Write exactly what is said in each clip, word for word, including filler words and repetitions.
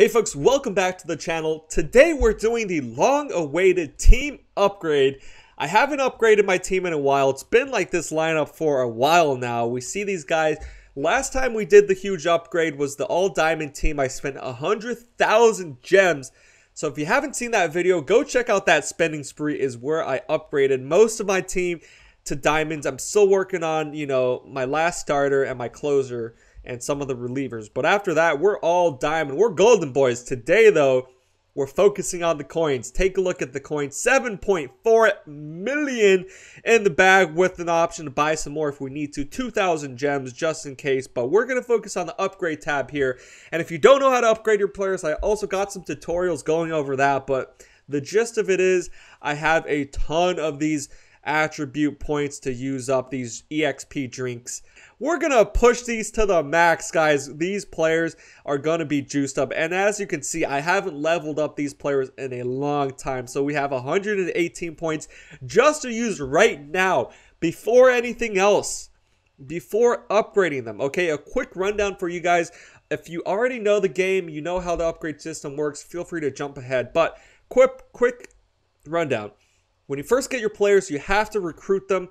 Hey folks, welcome back to the channel. Today we're doing the long-awaited team upgrade. I haven't upgraded my team in a while. It's been like this lineup for a while now. We see these guys. Last time we did the huge upgrade was the all-diamond team. I spent one hundred thousand gems. So if you haven't seen that video, go check out that spending spree is where I upgraded most of my team to diamonds. I'm still working on, you know, my last starter and my closer and some of the relievers. But after that, we're all diamond. We're golden, boys. Today, though, we're focusing on the coins. Take a look at the coins. seven point four million in the bag with an option to buy some more if we need to. two thousand gems just in case. But we're going to focus on the upgrade tab here. And if you don't know how to upgrade your players, I also got some tutorials going over that. But the gist of it is I have a ton of these attribute points to use up, these E X P drinks. We're gonna push these to the max, guys. These players are gonna be juiced up, and as you can see, I haven't leveled up these players in a long time. So we have one hundred eighteen points just to use right now before anything else, before upgrading them. Okay, a quick rundown for you guys. If you already know the game, you know how the upgrade system works, feel free to jump ahead, but quick quick rundown. When you first get your players, you have to recruit them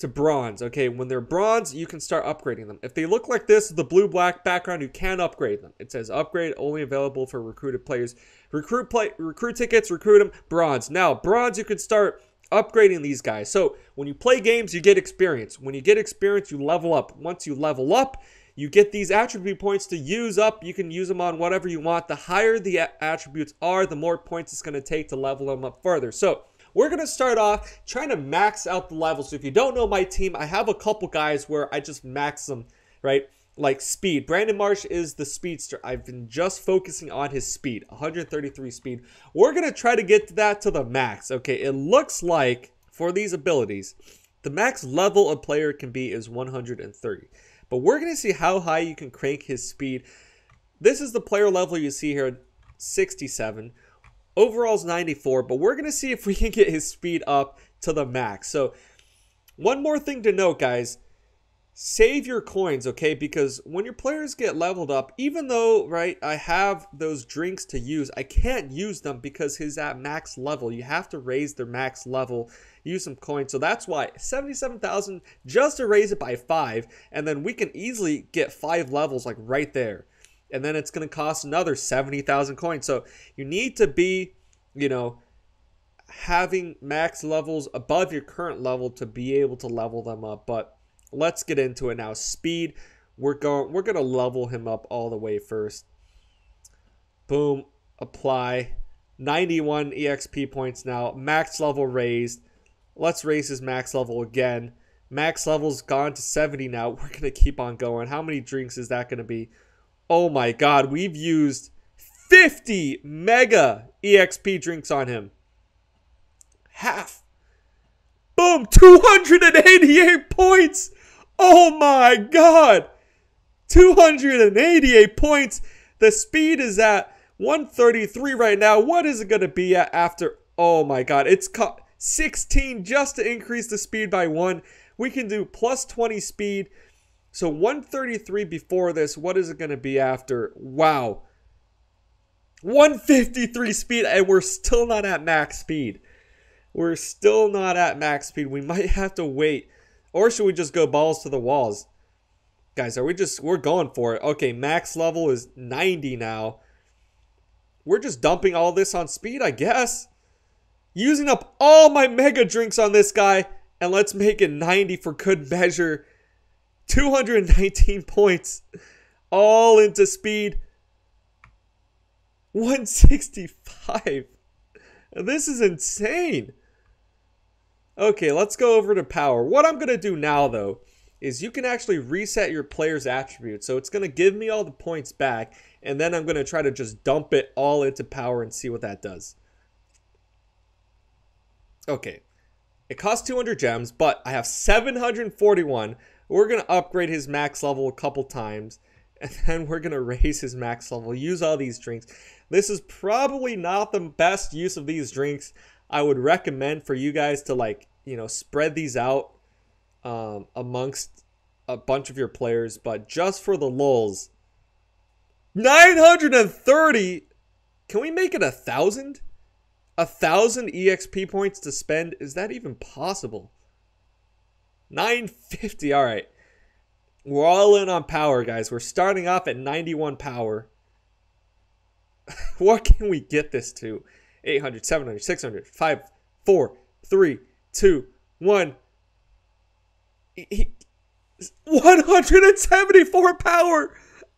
to bronze. Okay, when they're bronze, you can start upgrading them. If they look like this, the blue-black background, you can upgrade them. It says upgrade only available for recruited players. Recruit play, recruit tickets, recruit them, bronze. Now, bronze, you can start upgrading these guys. So when you play games, you get experience. When you get experience, you level up. Once you level up, you get these attribute points to use up. You can use them on whatever you want. The higher the attributes are, the more points it's going to take to level them up further. So we're going to start off trying to max out the level. So if you don't know my team, I have a couple guys where I just max them, right? Like speed. Brandon Marsh is the speedster. I've been just focusing on his speed, one hundred thirty-three speed. We're going to try to get that to the max. Okay, it looks like for these abilities, the max level a player can be is one hundred thirty. But we're going to see how high you can crank his speed. This is the player level you see here, sixty-seven. Overall's ninety-four, but we're going to see if we can get his speed up to the max. So one more thing to note, guys, save your coins, okay? Because when your players get leveled up, even though, right, I have those drinks to use, I can't use them because he's at max level. You have to raise their max level, use some coins. So that's why seventy-seven thousand just to raise it by five, and then we can easily get five levels like right there. And then it's going to cost another seventy thousand coins. So you need to be, you know, having max levels above your current level to be able to level them up. But let's get into it now. Speed, we're going, we're going to level him up all the way first. Boom, apply. ninety-one E X P points now. Max level raised. Let's raise his max level again. Max level's gone to seventy now. We're going to keep on going. How many drinks is that going to be? Oh my God, we've used fifty mega E X P drinks on him. Half. Boom, two hundred eighty-eight points. Oh my God. two hundred eighty-eight points. The speed is at one thirty-three right now. What is it going to be at after? Oh my God, it's sixteen just to increase the speed by one. We can do plus twenty speed. So one thirty-three before this, what is it going to be after? Wow. one fifty-three speed, and we're still not at max speed. We're still not at max speed. We might have to wait. Or should we just go balls to the walls? Guys, are we just, we're going for it. Okay, max level is ninety now. We're just dumping all this on speed, I guess. Using up all my mega drinks on this guy, and let's make it ninety for good measure. two hundred nineteen points, all into speed. one sixty-five. This is insane. Okay, let's go over to power. What I'm going to do now, though, is you can actually reset your player's attributes. So it's going to give me all the points back, and then I'm going to try to just dump it all into power and see what that does. Okay. It costs two hundred gems, but I have seven hundred forty-one. We're going to upgrade his max level a couple times, and then we're going to raise his max level, use all these drinks. This is probably not the best use of these drinks. I would recommend for you guys to, like, you know, spread these out um, amongst a bunch of your players, but just for the lulz. nine hundred thirty Can we make it a thousand? A thousand E X P points to spend? Is that even possible? nine fifty. All right. We're all in on power, guys. We're starting off at ninety-one power. What can we get this to? eight hundred, seven hundred, six hundred, five, four, three, two, one. one hundred seventy-four power.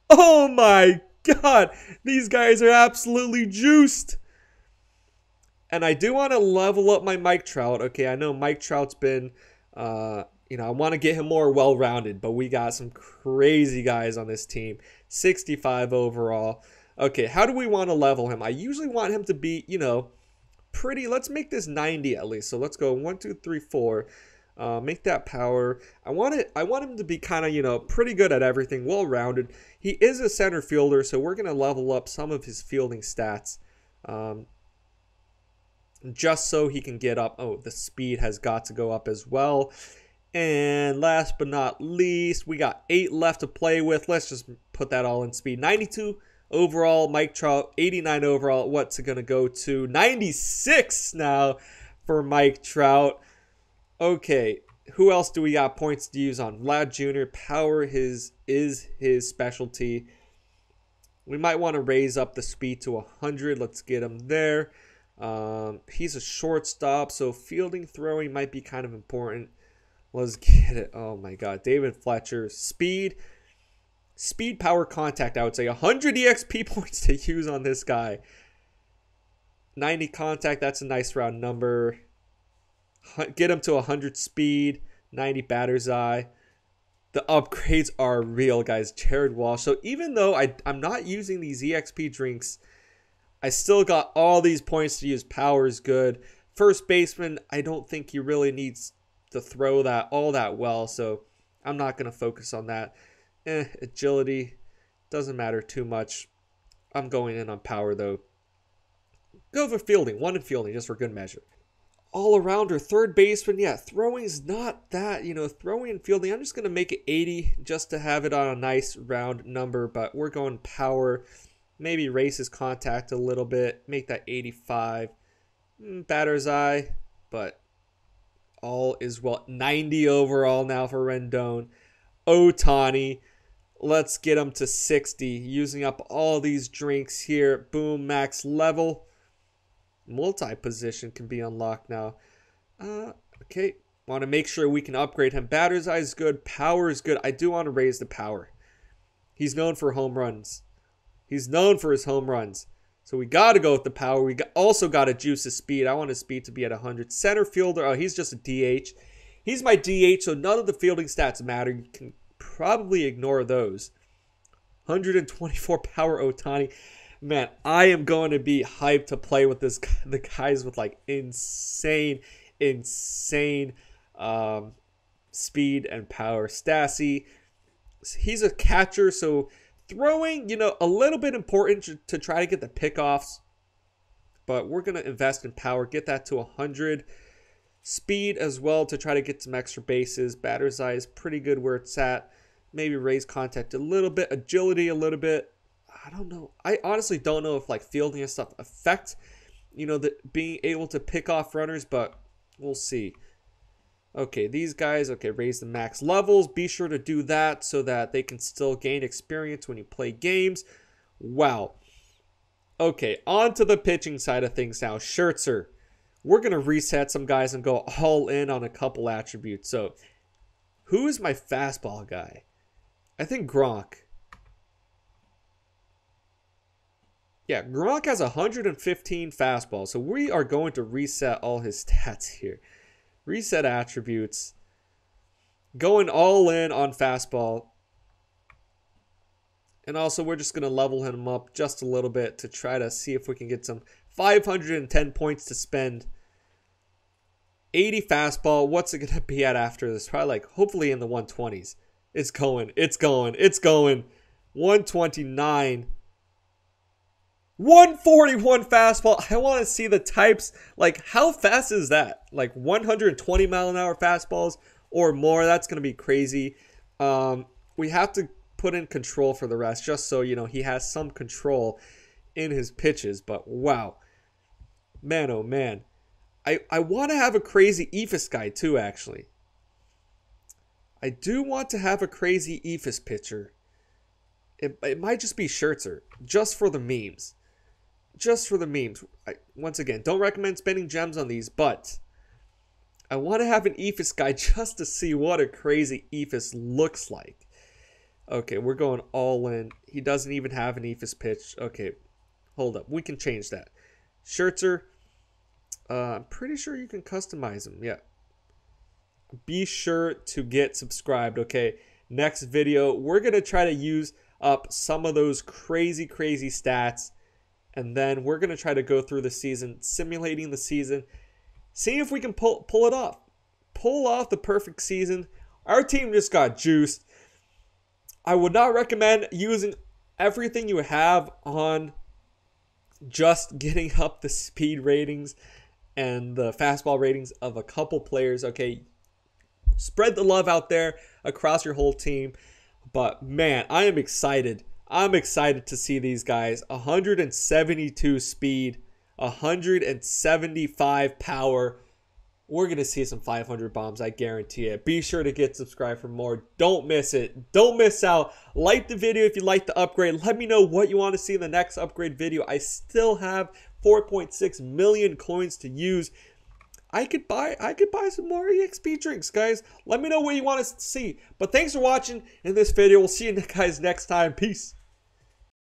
Oh my God. These guys are absolutely juiced. And I do want to level up my Mike Trout. Okay, I know Mike Trout's been... Uh, you know, I want to get him more well-rounded, but we got some crazy guys on this team. sixty-five overall. Okay, how do we want to level him? I usually want him to be, you know, pretty. Let's make this ninety at least. So let's go one, two, three, four. Uh, make that power. I want it. I want him to be kind of, you know, pretty good at everything, well-rounded. He is a center fielder, so we're gonna level up some of his fielding stats. Um, just so he can get up. Oh, the speed has got to go up as well. And last but not least, we got eight left to play with. Let's just put that all in speed. ninety-two overall, Mike Trout. eighty-nine overall. What's it going to go to? ninety-six now for Mike Trout. Okay, who else do we got points to use on? Vlad Junior Power his is his specialty. We might want to raise up the speed to one hundred. Let's get him there. Um, he's a shortstop, so fielding, throwing might be kind of important. Let's get it. Oh my God, David Fletcher, speed, speed, power, contact. I would say one hundred E X P points to use on this guy. ninety contact. That's a nice round number. Get him to one hundred speed. ninety batter's eye. The upgrades are real, guys. Jared Walsh. So even though I I'm not using these E X P drinks, I still got all these points to use. Power is good. First baseman, I don't think he really needs to throw that all that well, so I'm not going to focus on that. Eh, agility doesn't matter too much. I'm going in on power, though. Go for fielding. One in fielding, just for good measure. All-arounder, third baseman, yeah, throwing is not that, you know, throwing and fielding. I'm just going to make it eighty just to have it on a nice round number, but we're going power. Maybe raise his contact a little bit. Make that eighty-five. Batter's eye. But all is well. ninety overall now for Rendon. Otani. Let's get him to sixty. Using up all these drinks here. Boom. Max level. Multi-position can be unlocked now. Uh, okay. Want to make sure we can upgrade him. Batter's eye is good. Power is good. I do want to raise the power. He's known for home runs. He's known for his home runs. So we got to go with the power. We also got to juice his speed. I want his speed to be at one hundred. Center fielder. Oh, he's just a D H. He's my D H, so none of the fielding stats matter. You can probably ignore those. one hundred twenty-four power Otani. Man, I am going to be hyped to play with this guy. The guys with like insane, insane um, speed and power. Stassi. He's a catcher, so... Throwing, you know, a little bit important to try to get the pickoffs, but we're going to invest in power, get that to one hundred. Speed as well to try to get some extra bases. Batter's eye is pretty good where it's at. Maybe raise contact a little bit, agility a little bit. I don't know. I honestly don't know if like fielding and stuff affect, you know, the, being able to pick off runners, but we'll see. Okay, these guys, okay, raise the max levels. Be sure to do that so that they can still gain experience when you play games. Wow. Okay, on to the pitching side of things now. Scherzer. We're going to reset some guys and go all in on a couple attributes. So, who is my fastball guy? I think Gronk. Yeah, Gronk has one hundred fifteen fastball. So, we are going to reset all his stats here. Reset attributes. Going all in on fastball. And also we're just going to level him up just a little bit to try to see if we can get some five hundred ten points to spend. eighty fastball. What's it going to be at after this? Probably like hopefully in the one twenties. It's going. It's going. It's going. one twenty-nine. one forty-one fastball. I want to see the types. Like, how fast is that? Like, one hundred twenty mile an hour fastballs or more. That's going to be crazy. Um, we have to put in control for the rest just so, you know, he has some control in his pitches, but wow. Man, oh man. I, I want to have a crazy Ephus guy too, actually. I do want to have a crazy Ephus pitcher. It, it might just be Scherzer, just for the memes. Just for the memes. I, once again, don't recommend spending gems on these, but I want to have an Ephus guy just to see what a crazy Ephus looks like. Okay, we're going all in. He doesn't even have an Ephus pitch. Okay, hold up. We can change that. Scherzer, uh, I'm pretty sure you can customize him. Yeah. Be sure to get subscribed, okay? Next video, we're going to try to use up some of those crazy, crazy stats. And then we're going to try to go through the season, simulating the season, seeing if we can pull, pull it off. Pull off the perfect season. Our team just got juiced. I would not recommend using everything you have on just getting up the speed ratings and the fastball ratings of a couple players, okay? Spread the love out there across your whole team. But, man, I am excited. I'm excited to see these guys. one seventy-two speed, one seventy-five power. We're going to see some five hundred bombs, I guarantee it. Be sure to get subscribed for more. Don't miss it. Don't miss out. Like the video if you like the upgrade. Let me know what you want to see in the next upgrade video. I still have four point six million coins to use. I could buy I could buy some more E X P drinks, guys. Let me know what you want us to see. But thanks for watching in this video. We'll see you guys next time. Peace.